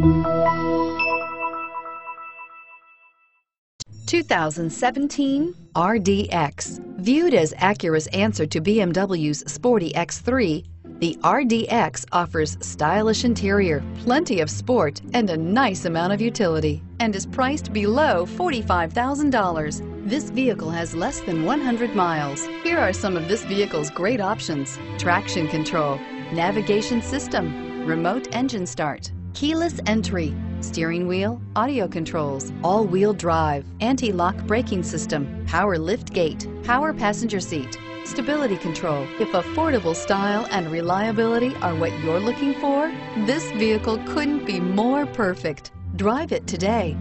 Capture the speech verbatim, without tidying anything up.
twenty seventeen R D X. Viewed as Acura's answer to B M W's sporty X three, the R D X offers stylish interior, plenty of sport, and a nice amount of utility, and is priced below forty-five thousand dollars. This vehicle has less than one hundred miles. Here are some of this vehicle's great options: traction control, navigation system, remote engine start, keyless entry, steering wheel audio controls, all-wheel drive, anti-lock braking system, power lift gate, power passenger seat, stability control. If affordable style and reliability are what you're looking for, this vehicle couldn't be more perfect. Drive it today.